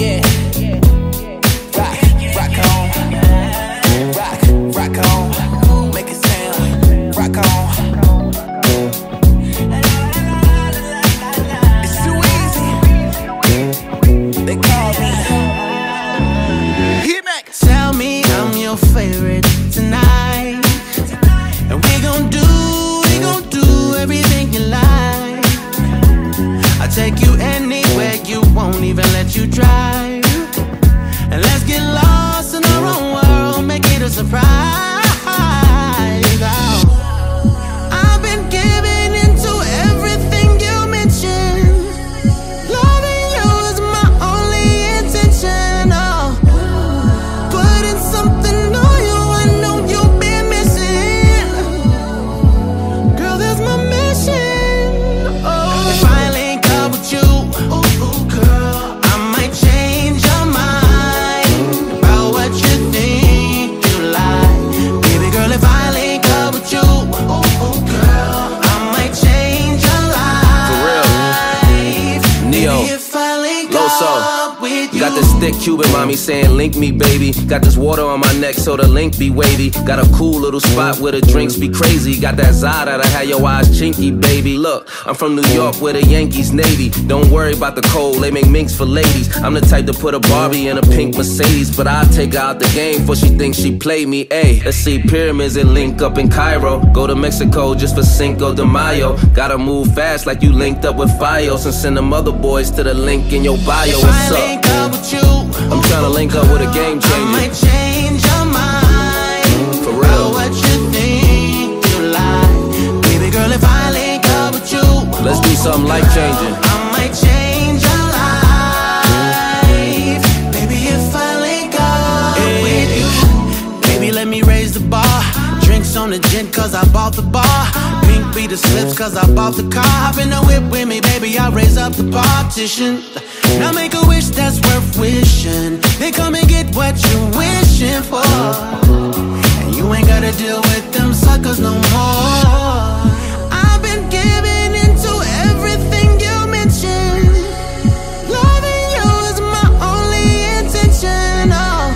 Yeah. Rock, rock on. Rock, rock on. Make it sound. Rock on. It's too easy. They call me Hit Mac. Tell me I'm your favorite tonight. And we gon' do everything you like. I'll take you anywhere you won't even let you drive. And let's get lost in our own world, make it a surprise. I've been giving into everything you mentioned. Loving you is my only intention. Oh, putting something on you I know you've been missing. Girl, that's my mission. Oh, if I link up with you, ooh, girl, I might change your mind about what you think you like. Baby girl, if I link up with you, ooh, girl, I might change your life. For real. Neo. Baby, if I link up with you. Got this thick Cuban mommy saying link me, baby. Got this water on my neck so the link be wavy. Got a cool little spot where the drinks be crazy. Got that Zada that had your eyes chinky, baby. Look, I'm from New York where the Yankees Navy. Don't worry about the cold, they make minks for ladies. I'm the type to put a Barbie in a pink Mercedes, but I'll take her out the game before she thinks she played me. Ayy, let's see pyramids and link up in Cairo. Go to Mexico just for Cinco de Mayo. Gotta move fast like you linked up with Fios, and send them other boys to the link in your bio. What's up? I'm trying to link up with a game changer. I might change your mind. For real. About what you think you like. Baby girl, if I link up with you, let's do something life changing. I might change your life. Baby, if I link up with you. Baby, let me raise the bar. Drinks on the gin cause I bought the bar. Pink be the slips cause I bought the car. Hop in the whip with me, baby, I'll raise up the partition. Now make a wish that's worth wishing. They come and get what you're wishing for. And you ain't gotta deal with them suckers no more. I've been giving into everything you mentioned. Loving you is my only intention. Oh,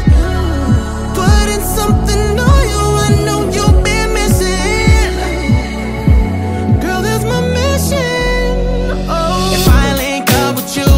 putting something on you I know you've been missing. Girl, that's my mission. Oh, if I link up with you,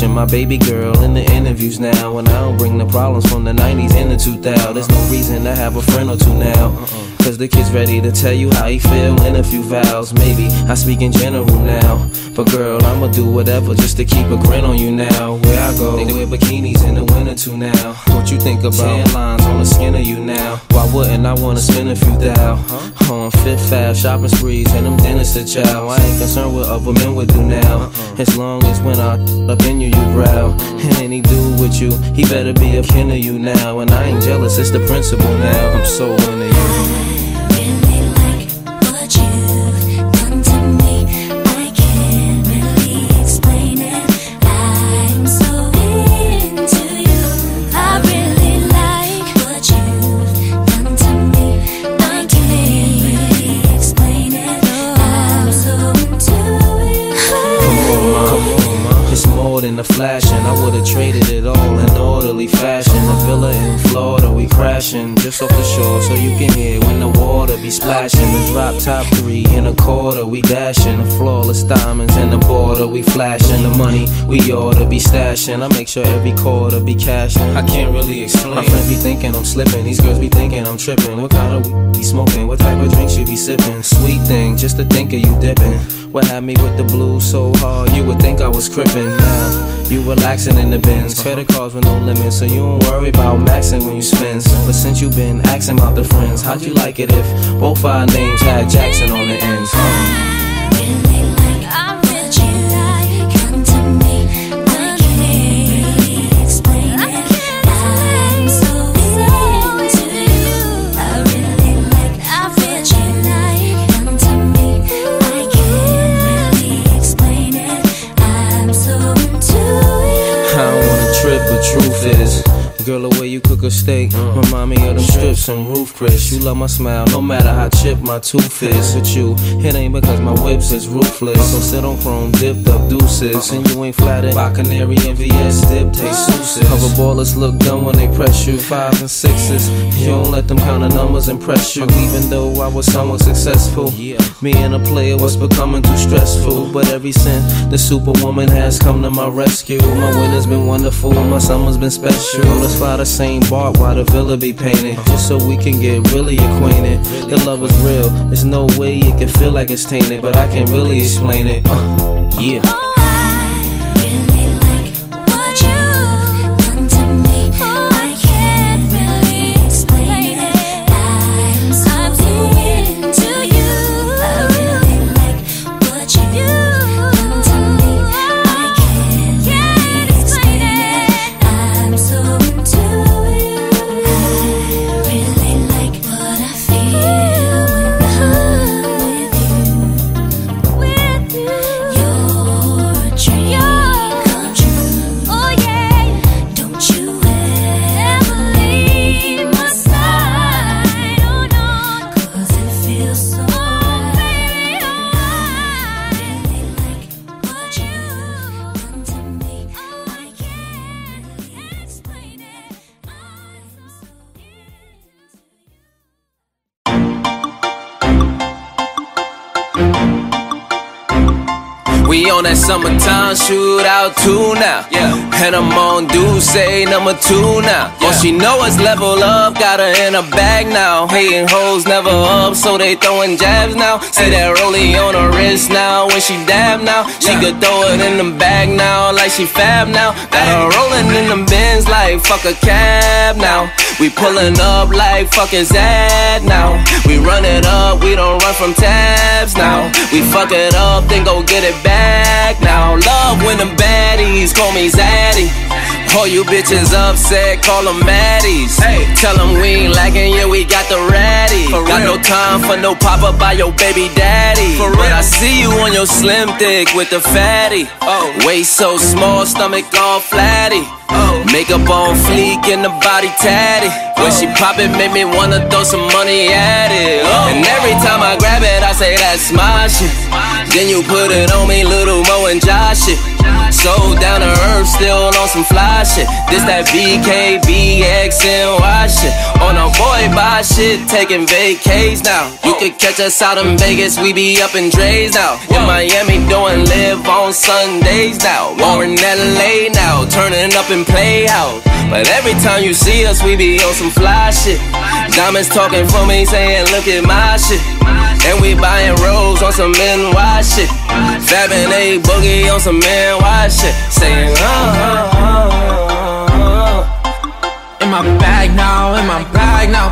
my baby girl in the interviews now, and I don't bring the problems from the 90s and the 2000s. There's no reason to have a friend or two now, cause the kid's ready to tell you how he feel in a few vows. Maybe I speak in general now, but girl, I'ma do whatever just to keep a grin on you now. Where I go, they wear bikinis in the winter too now. What you think about tan lines on the skin of you now? Why wouldn't I wanna spend a few thou on Fifth Fab shopping sprees and them dinners to chow? I ain't concerned what other men would do now, as long as when I up in you growl. And any dude with you, he better be a kin of you now. And I ain't jealous, it's the principle now. I'm so into you. crashing just off the shore, so you can hear when the water be splashing. The drop top 3 and a quarter, we dashing. The flawless diamonds in the border, we flashing. The money we oughta be stashing. I make sure every quarter be cashing. I can't really explain. My friends be thinking I'm slipping. These girls be thinking I'm tripping. What kind of weed be smoking? What type of drinks you be sipping? Sweet thing, just to think of you dipping. What had me with the blues so hard? You would think I was crippin'. Now you relaxing in the bins. Credit cards with no limits, so you don't worry about maxing when you spend. But since you been asking about the friends, how'd you like it if both our names had Jackson on the ends? Truth is, girl, the way you cook a steak remind me of them strips and roof crisps. You love my smile, no matter how chipped my tooth is. With you, it ain't because my whips is ruthless. So sit on chrome, dipped up deuces, and you ain't flattered by canary and VS dip taste sousas. Hoverballers look dumb when they press you, 5s and 6s. You don't let them kind of numbers impress you. Even though I was somewhat successful, me and a player was becoming too stressful. But ever since, the superwoman has come to my rescue. My winter's been wonderful, my summer's been special. Let's fly the same bark while the villa be painted, just so we can get really acquainted. Your love is real, there's no way it can feel like it's tainted, but I can't really explain it. Yeah. We on that summertime shootout too now, and I'm on Douce #2 now. All she know is level up, got her in a bag now. Hating hoes never up, so they throwing jabs now. Say that rollie on her wrist now, when she dab now. She could throw it in the bag now, like she fab now. Got her rolling in them bins like fuck a cab now. We pulling up like fucking Zad now. We run it up, we don't run from tabs now. We fuck it up, then go get it back now. Love when them baddies call me Zaddy. All you bitches upset, call them Maddies. Hey, tell them we ain't lagging, yeah, we got the ratty. Got no time for no pop-up by your baby daddy. But I see you on your slim thick with the fatty. Waist so small, stomach all flatty. Makeup on fleek and the body tatty. When she pop it, make me wanna throw some money at it. And every time I grab it, I say that's my shit. Then you put it on me, Little Mo and Josh shit. So down to earth, still on some fly shit. This that BKBXNY shit. On a boy buy shit, taking vacays now. You could catch us out in Vegas, we be up in Dre's now. In Miami doing live on Sundays now. Or in LA now, turning up and play out. But every time you see us, we be on some fly shit. Diamonds talking for me, saying look at my shit. And we buying rolls on some NY shit. Fabbing a boogie on some NY shit. Saying in my bag now, in my bag now.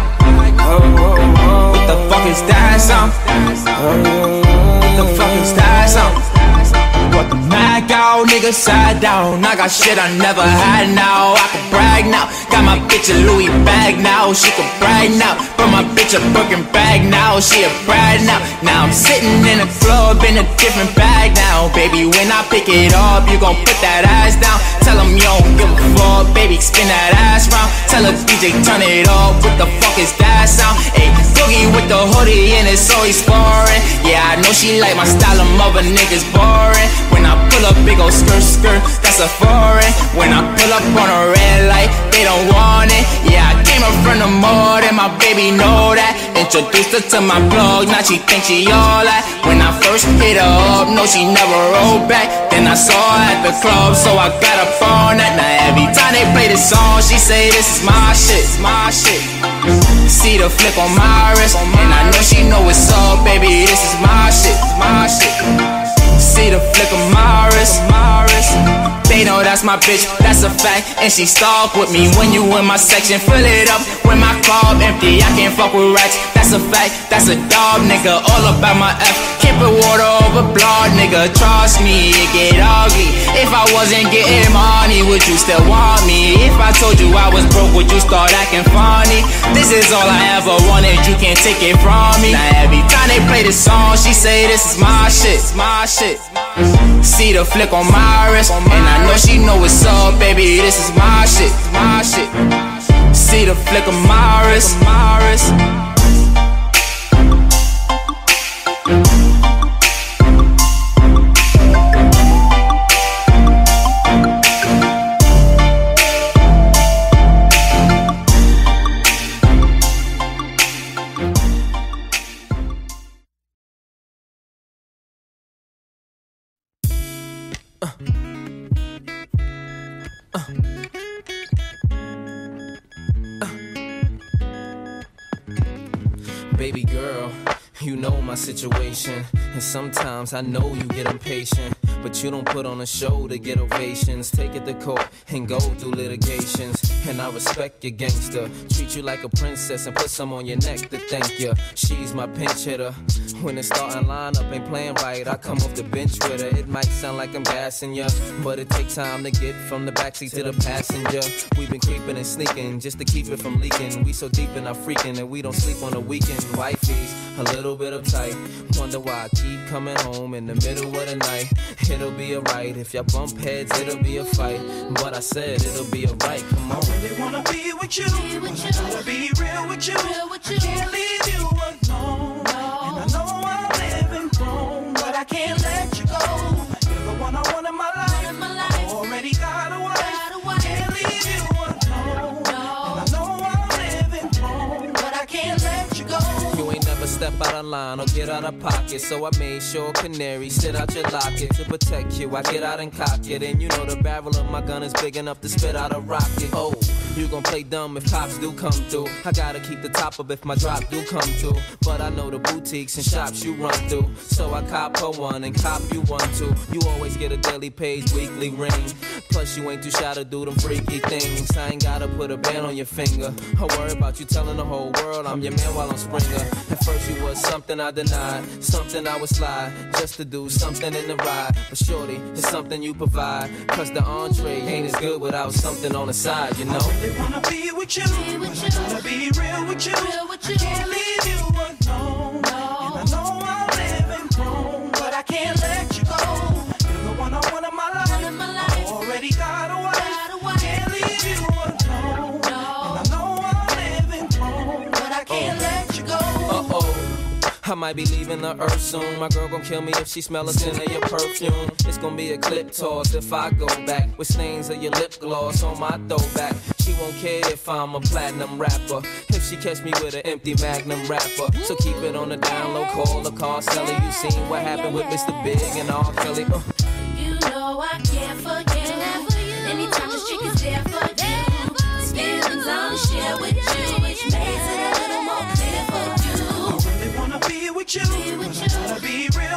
What the fuck is that sound? What the fuck is that sound? Got the mag out, nigga side down. I got shit I never had now. I can brag now. Got my bitch a Louis bag now. She can brag now. But my bitch a Birkin bag now. She a brag now. Now I'm sitting in a club in a different bag now. Baby, when I pick it up, you gon' put that ass down. Tell them you don't give a fuck, baby, spin that ass round. Tell her DJ turn it off. What the fuck is that sound? Ayy, boogie with the hoodie and it's always foreign. Yeah, I know she like my style of mother niggas boring. When I pull up, big ol' skirt, skirt, that's a foreign. When I pull up on a red light, they don't want it. Yeah, I came up from the mall. my baby know that. Introduced her to my blog, now she thinks she all that. When I first hit her up, no, she never rolled back. Then I saw her at the club, so I got up on that. Now every time they play this song, she say this is my shit, my shit. See the flip on my wrist, and I know she know it's up, baby, this is my shit, my shit. See the flick of my wrist, my wrist. They know that's my bitch, that's a fact. And she stalk with me when you in my section. Fill it up when my club empty. I can't fuck with racks, that's a fact. That's a dog, nigga, all about my F. Keep it water over blood, nigga. Trust me, it get ugly. If I wasn't getting money, would you still want me? If I told you I was broke, would you start acting funny? This is all I ever wanted, you can't take it from me. Now every time they play this song, she say this is my shit, my shit. See the flick on my wrist, and I know she know it's up, baby, this is my shit, my shit. See the flick of my wrist, my wrist. Baby girl, you know my situation, and sometimes I know you get impatient, but you don't put on a show to get ovations. Take it to court and go through litigations, and I respect your gangster. Treat you like a princess and put some on your neck to thank you. She's my pinch hitter. When the starting lineup ain't playing right, I come off the bench with her. It might sound like I'm gassing ya, but it takes time to get from the backseat to the passenger. We've been creeping and sneaking just to keep it from leaking. We so deep in our freaking that we don't sleep on the weekend. Wifey's a little bit uptight, wonder why I keep coming home in the middle of the night. It'll be alright, if y'all bump heads, it'll be a fight. But I said it'll be alright, come on. I really wanna be with you, I wanna be real with you. I can't leave you alone, and I know I'm living wrong, but I can't let you go. You're the one I want in my life, I already got a wife. Can't leave you alone, and I know I'm living wrong, but I can't let you go. You ain't never step out of line or get out of pocket, so I made sure canary sit out your locket. To protect you, I get out and cock it, and you know the barrel of my gun is big enough to spit out a rocket. Oh, you gon' play dumb if cops do come through. I gotta keep the top up if my drop do come through. But I know the boutiques and shops you run through, so I cop her one and cop you one too. You always get a daily page, weekly ring. Plus you ain't too shy to do them freaky things. I ain't gotta put a band on your finger. I worry about you telling the whole world I'm your man while I'm Springer. At first you was something I denied, something I would slide, just to do something in the ride. But shorty, it's something you provide, cause the entree ain't as good without something on the side, you know. I wanna be with you, I wanna be real with you. I can't leave you alone, and I know I'm living wrong, but I can't let you go. You're the one I want in my life, I already got a wife. Can't leave you alone, and I know I'm living wrong, but I can't let you go. I might be leaving the earth soon. My girl gon' kill me if she smell a scent of your perfume. It's gon' be a clip toss if I go back, with stains of your lip gloss on my throwback. She won't care if I'm a platinum rapper, if she catch me with an empty magnum wrapper. So keep it on the down low, call the car seller. You seen what happened with Mr. Big and R. Kelly. You know I can't forget you. Anytime this chick is there for you, feelings I'll share with you, which makes it a little more clear for you. I wanna be real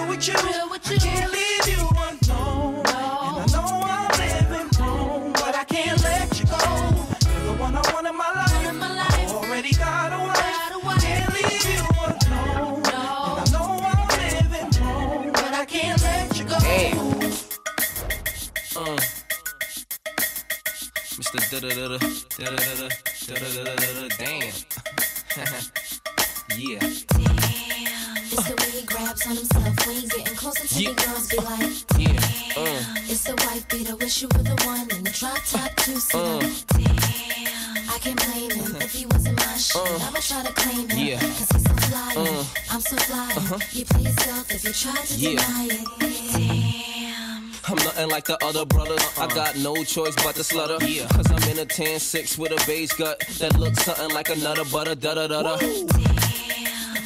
with you. I can't leave you alone, and I know I'm living wrong, but I can't let you go. You're the one I want in my life, I already got a wife. Can't leave you alone, and I know I'm living wrong, but I can't let you go. Hey. Mr. Da-da-da-da, da-da-da-da, da-da-da-da-da, damn. Yeah. It's the way he grabs on himself when he's getting closer to the girls. Be like, damn. It's the white beater, wish you were the one in the drop top too. Damn, I can't blame him if he wasn't my shit. I would try to claim him, yeah. Cause he's so fly, I'm so fly. You play yourself if you try to deny it. Damn. I'm nothing like the other brothers. I got no choice but to slutter. Yeah. Cause I'm in a 10-6 with a beige gut that looks something like another butter.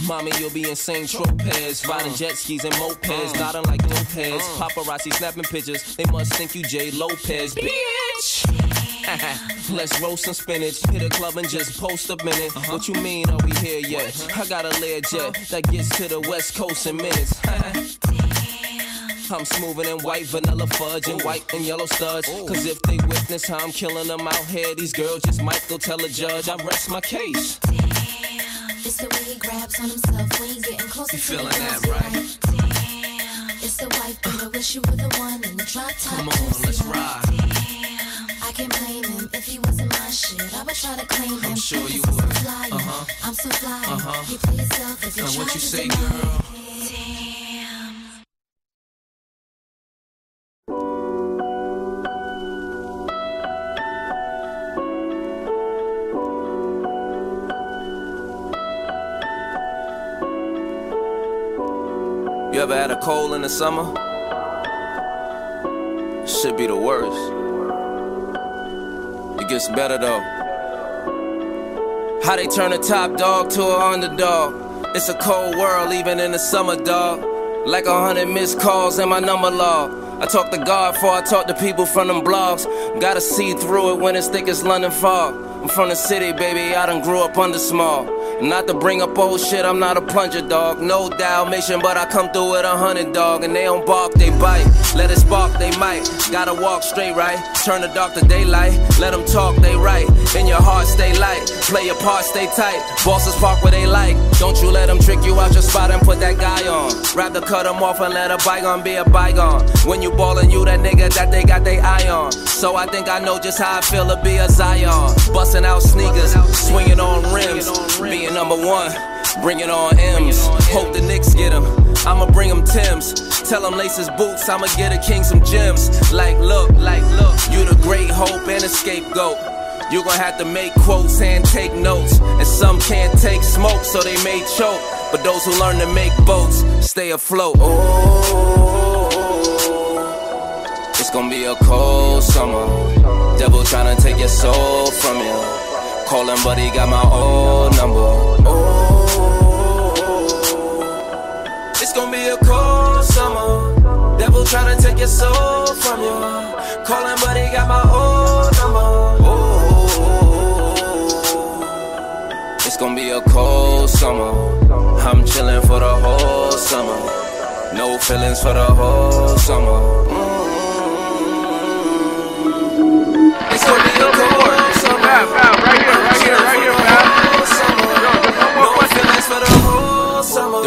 Mommy, you'll be insane tropez, riding jet skis and mopeds, nodding like Lopez. Paparazzi snapping pictures, they must think you J. Lopez, bitch. Let's roast some spinach, hit a club and just post a minute. What you mean, are we here yet? I got a Lear jet that gets to the West Coast in minutes. I'm smoothing in white, vanilla fudge, and white and yellow studs. Cause if they witness how I'm killing them out here, these girls just might go tell a judge. I rest my case. It's the way he grabs on himself when he's getting closer. You feeling that, right? Damn. It's the white girl, wish you were the one in the drop top. Come on, let's ride. Damn. I can't blame him if he wasn't my shit. I would try to claim him. I'm sure you would. I'm so fly. You play yourself if you're trying to say, girl. Damn. You ever had a cold in the summer? Should be the worst. It gets better though. How they turn a top dog to an underdog. It's a cold world even in the summer, dog. Like 100 missed calls in my number log. I talk to God before I talk to people from them blogs. Gotta see through it when it's thick as London fog. I'm from the city, baby, I done grew up under small. Not to bring up old shit, I'm not a plunger, dog. No Dalmatian, but I come through with 100, dog. And they don't bark, they bite. Let it spark, they might. Gotta walk straight, right? Turn the dark to daylight. Let them talk, they right. In your heart, stay light. Play your part, stay tight. Bosses park where they like. Don't you let them trick you out your spot and put that guy on. Rather cut them off and let a bygone be a bygone. When you ballin', you that nigga that they got they eye on. So I think I know just how I feel to be a Zion. Bustin' out sneakers, swingin' on rims. Being number one, bringing on M's. Hope the Knicks get him, I'ma bring him Tim's. Tell him lace his boots, I'ma get a king some gems. Like look, you the great hope and a scapegoat. You gon' have to make quotes and take notes. And some can't take smoke, so they may choke. But those who learn to make boats, stay afloat. Oh, it's gon' be a cold summer. Devil tryna take your soul from you. Call him, but he got my old number. Oh, it's gonna be a cold summer. Devil tryna take your soul from you. Call him, but he got my old number. Oh, it's gonna be a cold summer. I'm chillin' for the whole summer. No feelings for the whole summer. It's gonna be a cold summer. The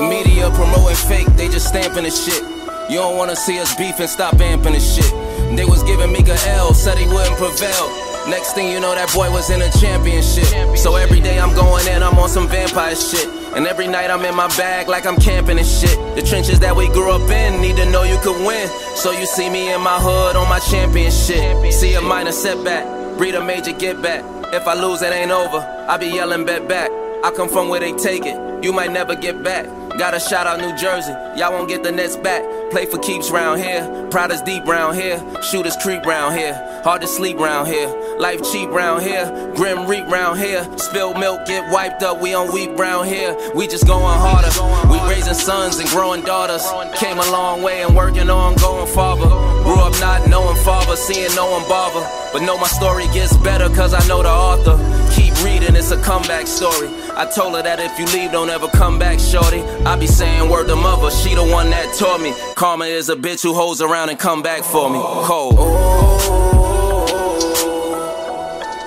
media promoting fake, they just stamping the shit. You don't wanna see us beef and stop amping the shit. They was giving Mika L, said he wouldn't prevail. Next thing you know, that boy was in a championship. So every day I'm going in, I'm on some vampire shit. And every night I'm in my bag like I'm camping and shit. The trenches that we grew up in need to know you could win. So you see me in my hood on my championship. See a minor setback, breed a major get back. If I lose, it ain't over. I be yelling bet back. I come from where they take it. You might never get back. Gotta shout out New Jersey. Y'all won't get the Nets back. Play for keeps round here. Pride is deep round here. Shooters creep round here. Hard to sleep round here. Life cheap round here. Grim reap round here. Spilled milk get wiped up. We on weep round here. We just going harder. We raising sons and growing daughters. Came a long way and working on going farther. Grew up not knowing father, seeing no one bother. But know my story gets better cause I know the author. Keep reading, it's a comeback story. I told her that if you leave, don't ever come back, shorty. I be saying word to mother, she the one that taught me. Karma is a bitch who holds around and come back for me. Cold. Oh,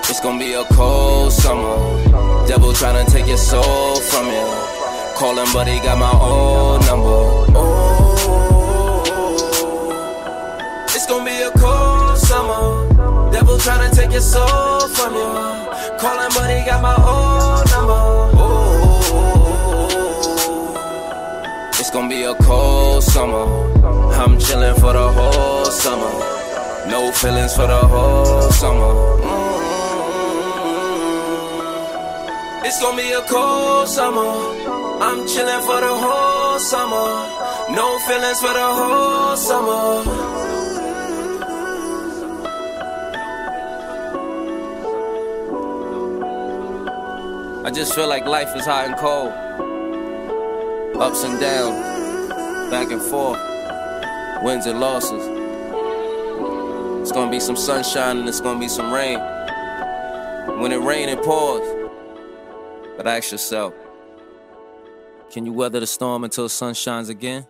it's gonna be a cold summer. Devil tryna take your soul from you. Call him, but he got my old number. Oh, it's gonna be a cold summer. Devil tryna take your soul from you. Call him, but he got my old number. Oh, it's gonna be a cold summer. I'm chillin' for the whole summer. No feelings for the whole summer. It's gonna be a cold summer. I'm chillin' for the whole summer. No feelings for the whole summer. I just feel like life is hot and cold, ups and downs, back and forth, wins and losses. It's gonna be some sunshine and it's gonna be some rain. When it rains, it pours. But ask yourself, can you weather the storm until the sun shines again?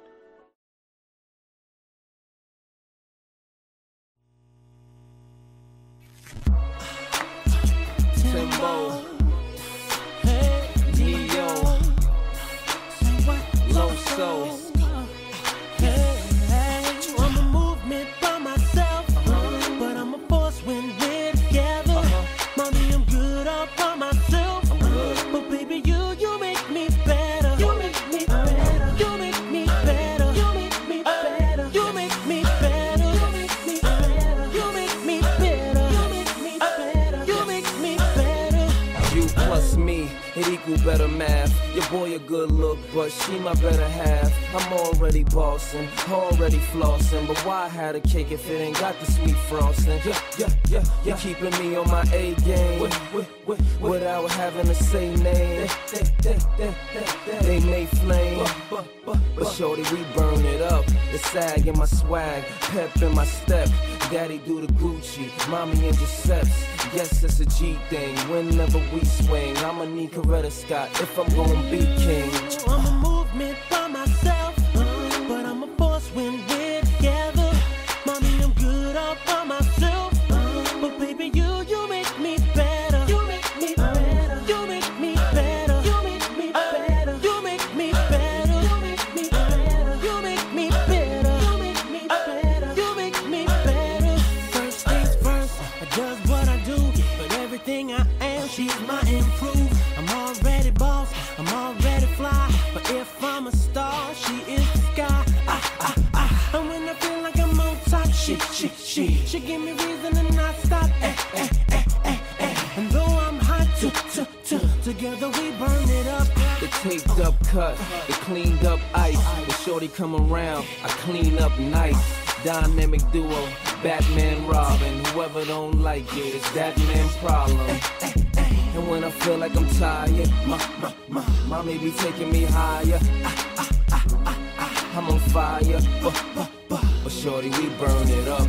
Better math, your boy a good look, but she my better half. I'm already bossing, already flossing, but why had a cake if it ain't got the sweet frosting? Yeah. You're keeping me on my A game without having to say name. They may flame, but shorty, we burn it up. The sag in my swag, pep in my step. Daddy do the Gucci, mommy intercepts. Yes, it's a G thing, whenever we swing. I'ma need Coretta Scott if I'm gonna be king. I'm a movement by myself, but I'm a force when we're together. Mommy, I'm good all by myself, but baby, you make me better. You make me better. You make me better. You make me better. You make me better. You make me better. You make me better. You make me better. You make me better. First things first, I just everything I am, she's my improve. I'm already boss, I'm already fly, but if I'm a star, she is the sky. And when I feel like I'm on top, she give me reason to not stop. And though I'm hot, together we burn it up. The taped up cut, the cleaned up ice. The shorty come around, I clean up nice. Dynamic duo, Batman, Robin. Whoever don't like it, it's that man's problem. And when I feel like I'm tired, mommy be taking me higher. I'm on fire, but shorty, we burn it up.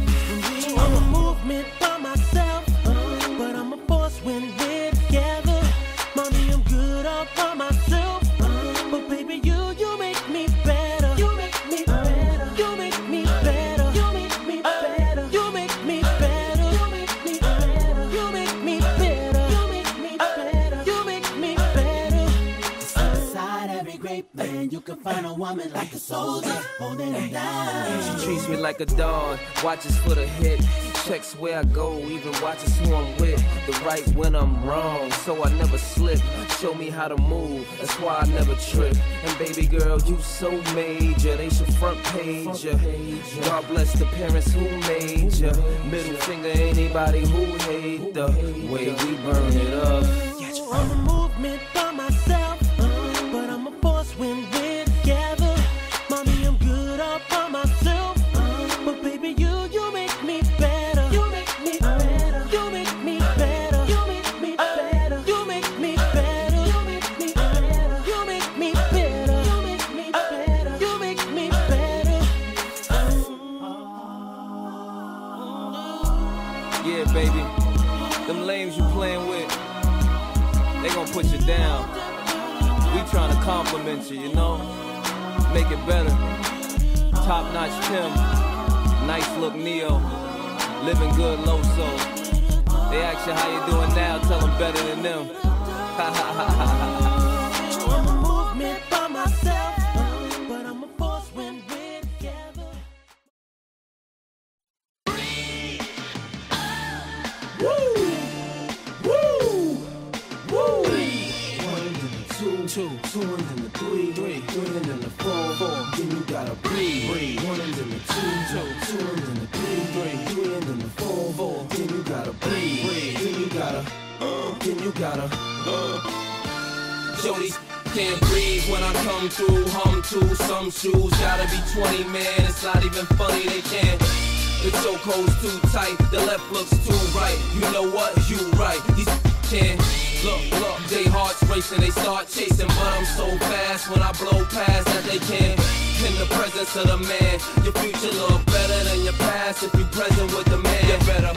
I'm a movement by myself, but I'm a force when we're together. Mommy, I'm good all by myself, but baby, you make me better. You make me better. You make me better. You can find a woman like a soldier, holding it down. She treats me like a dog, watches for the hit. Checks where I go, even watches who I'm with. The right when I'm wrong, so I never slip. Show me how to move, that's why I never trip. And baby girl, you so major, they should front page ya. God bless the parents who made ya. Middle finger anybody who hate the way we burn it up. I'm a movement by myself, but I'm a force when yeah, baby, them lames you playing with, they gonna put you down. We tryna compliment you, you know? Make it better. Top-notch Tim, nice look Neo, living good low soul. They ask you how you doing now, tell them better than them. Ha ha ha ha ha. Two and the three and the four, then you gotta breathe. One and the two and the three and the four, then you gotta breathe. Then you gotta. Jody can't breathe when I come through. Hum to some shoes, gotta be 20, man. It's not even funny, they can't. The chokehold's too tight, the left looks too right. You know what? You right. These can't. Look, they hearts racing, they start chasing, but I'm so fast when I blow past that they can't. In the presence of the man, your future look better than your past if you present with the man. You better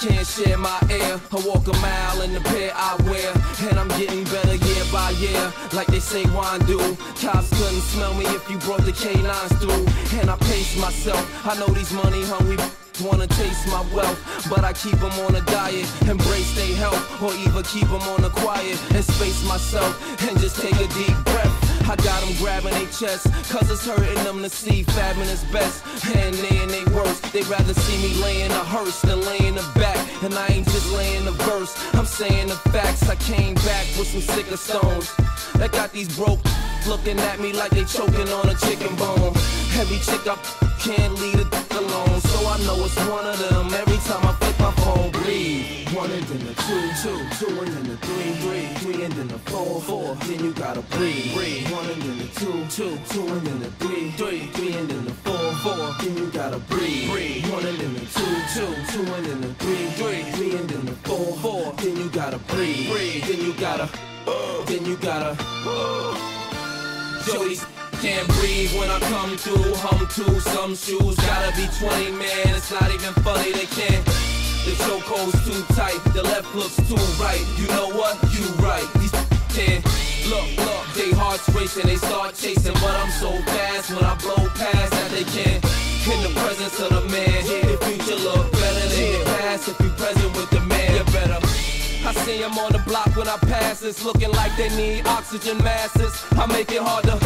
can't share my air. I walk a mile in the pair I wear, and I'm getting better year by year, like they say wine do. Cops couldn't smell me if you brought the canines through, and I pace myself. I know these money hungry wanna taste my wealth, but I keep them on a diet, embrace their health, or even keep them on the quiet, and space myself, and just take a deep breath. I got them grabbing their chest, cause it's hurting them to see fabbing is best, and they in their worst, they'd rather see me laying a hearse than laying a back, and I ain't just laying a verse, I'm saying the facts. I came back with some sicker stones, that got these broke looking at me like they choking on a chicken bone. Every chick I can't leave a alone, so I know it's one of them. Every time I flip my phone, breathe. One and then a two, two and then a three, three and then a four, then you gotta breathe. One and then a two and then a three and then a four, then you gotta breathe. One and then a two and then a three and then a four, then you gotta breathe. Then you gotta, Jody's can't breathe when I come through, hum to some shoes, gotta be 20, man, it's not even funny, they can't. The chokehold's too tight, the left looks too right, you know what, you right, these can't. Look, they hearts racing, they start chasing, but I'm so fast when I blow past that they can't. In the presence of the man, the future look better than the past if you present with the man. You better. I see them on the block when I pass, it's looking like they need oxygen masses, I make it hard to,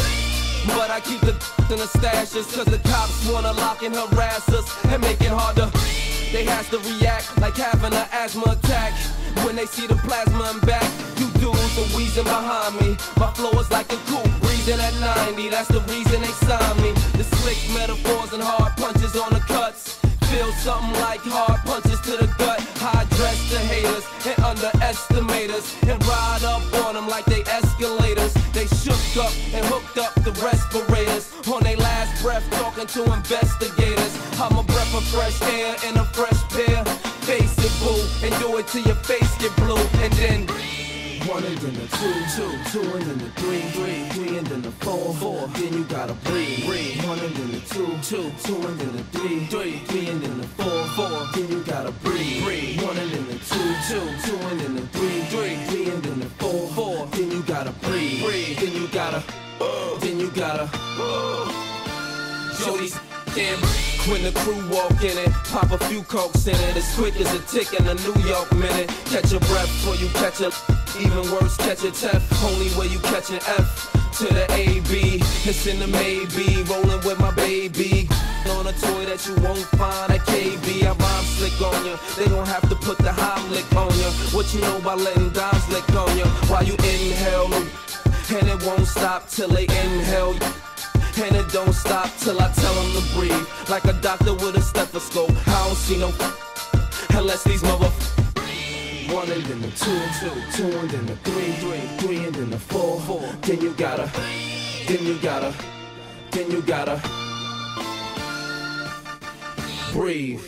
but I keep the in the stashes, cause the cops wanna lock and harass us and make it harder. They has to react like having an asthma attack when they see the plasma in back. You dudes are wheezing behind me, my flow is like a coupe breathing at 90, that's the reason they signed me. The slick metaphors and hard punches on the cuts, feel something like hard punches to the gut. I dress the haters and underestimate us, and ride up on them like they escalators. They shook up and hooked up the respirators, on their last breath talking to investigators. I'm a breath of fresh air and a fresh pair. Face it, boo, and do it till your face get blue. And then one and then a two and then a three and then a four, then you gotta breathe. One and then a two and then a three and then a four, then you gotta breathe. One and then a two and then a three and then a four, then you gotta breathe. Then you gotta, Jody's damn. When the crew walk in it, pop a few cokes in it, as quick as a tick in a New York minute. Catch your breath before you catch it. Even worse, catch a Tef, only way you catch an F. To the A-B, it's in the maybe, rolling with my baby. On a toy that you won't find at KB, I rhyme slick on ya, they don't have to put the Heimlich on ya. What you know by letting dimes lick on ya, while you inhale, and it won't stop till they inhale. And it don't stop till I tell them to breathe, like a doctor with a stethoscope. I don't see no unless these motherfuckers. One and then a two and then a three and then a four, then you gotta, then you gotta breathe.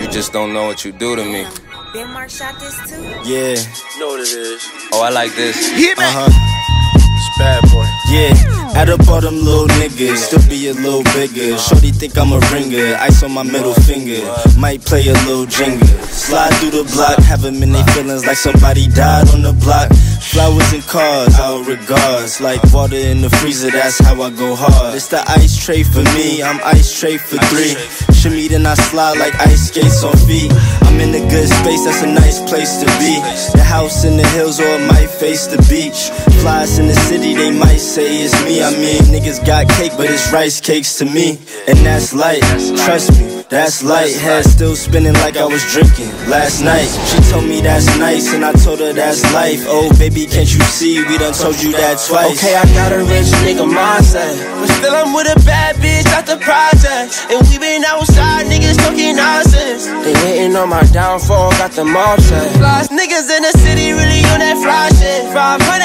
You just don't know what you do to me. Denmark shot this too? Yeah. Know what it is. Oh, I like this. It's bad boy. Yeah. Add up all them little niggas, still be a little bigger. Shorty think I'm a ringer, ice on my middle finger. Might play a little Jenga. Slide through the block, have them in their feelings like somebody died on the block. Flowers and cars, out regards, like water in the freezer, that's how I go hard. It's the ice tray for me, I'm ice tray for three. Shimmy then I slide like ice skates on feet. I'm in a good space, that's a nice place to be. The house in the hills or it might face the beach. Flies in the city, they might say it's me. I mean, niggas got cake, but it's rice cakes to me. And that's light, trust me, that's light. Head still spinning like I was drinking last night. She told me that's nice, and I told her that's life. Oh, baby, can't you see, we done told you that twice. Okay, I got a rich nigga mindset, but still I'm with a bad bitch out the project. And we been outside, niggas talking nonsense. They hating on my downfall, got the mob shut. Flies niggas in the city, really on that fly shit. 500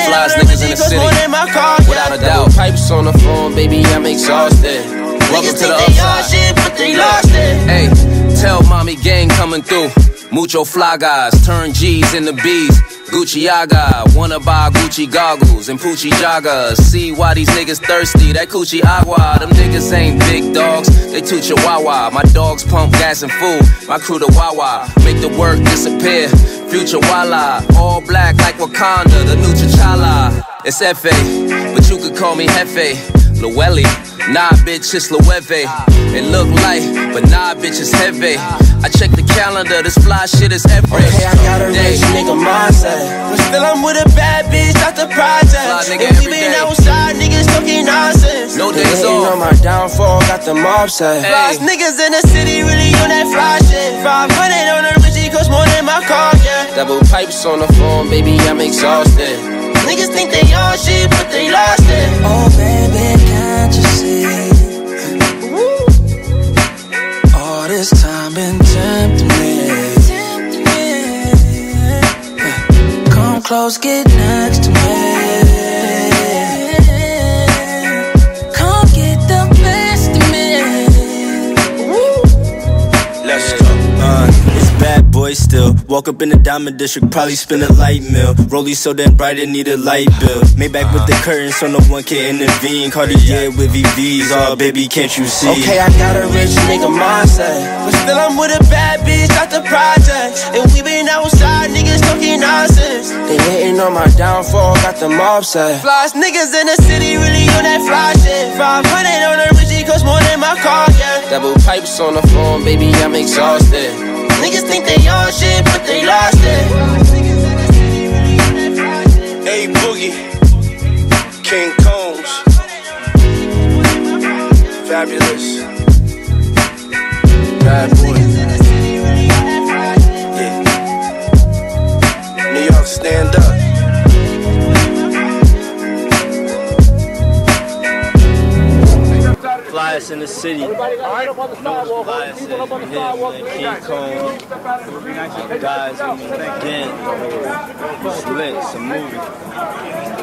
flies niggas in the city, without a doubt. Pipes on the phone, baby, I'm exhausted. Welcome to the upside. Hey, tell mommy gang coming through. Mucho fly guys, turn G's into B's. Gucci Aga, wanna buy Gucci goggles and Poochie joggers. See why these niggas thirsty, that coochie agua. Them niggas ain't big dogs, they too chihuahua. My dogs pump gas and food, my crew the wawa. Make the work disappear, future walla. All black like Wakanda, the new T'Challa. It's F.A., but you could call me Hefe, Lueli. Nah, bitch, it's Lueve. It look light, but nah, bitch, it's heavy. I check the calendar, this fly shit is every day. Okay, I got a rich nigga mindset, but still I'm with a bad bitch, out the project. If we been outside, niggas talking nonsense. No days off. On my downfall, got the mob set. Fly niggas in the city, really on that fly shit. 500 on the Richie, cost more than my car, yeah. Double pipes on the phone, baby, I'm exhausted. Niggas think they all shit, but they lost it. Oh, baby, can't you see? All this time been tempting me. Come close, get next to me. Come get the best of me. Let's go. Bad boy still, walk up in the diamond district, probably spend a light mill. Rollie so damn bright it need a light bill. Maybach with the curtains so no one can intervene. Cartier with VVs, oh baby can't you see? Okay, I got a rich nigga mindset, but still I'm with a bad bitch out the project. And we been outside, niggas talking nonsense. They hating on my downfall, got the mob set. Flies niggas in the city, really on that fly shit. 500 on the Richie, cost more than my car, yeah. Double pipes on the phone, baby I'm exhausted. Niggas think they all shit, but they lost it. Hey Boogie, King Combs, Fabolous, Bad Boy, yeah. New York, stand up. Fabolous in the city. King Kong, guys, again, it's a movie.